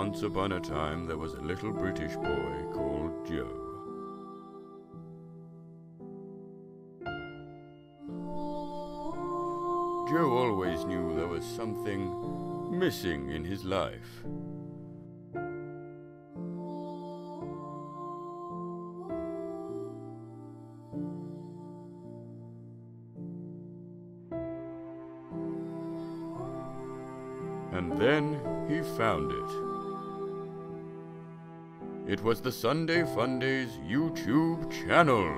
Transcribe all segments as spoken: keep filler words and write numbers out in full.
Once upon a time, there was a little British boy called Joe. Joe always knew there was something missing in his life. And then he found it. It was the Sunday Fundayz YouTube channel.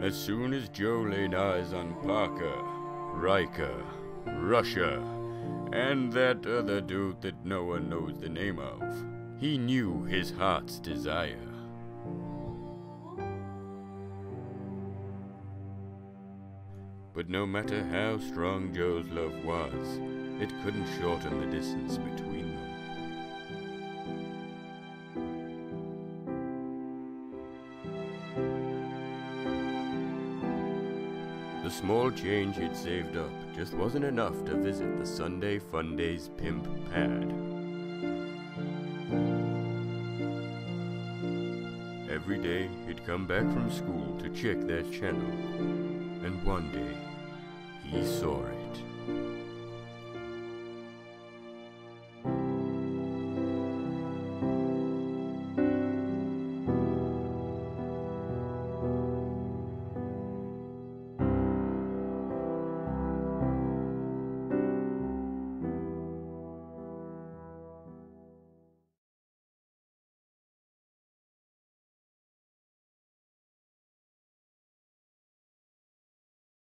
As soon as Joe laid eyes on Parker, Riker, Russia, and that other dude that no one knows the name of, he knew his heart's desire. But no matter how strong Joe's love was, it couldn't shorten the distance between them. The small change he'd saved up just wasn't enough to visit the Sunday Fundayz pimp pad. Every day, he'd come back from school to check their channel, and one day, he saw it.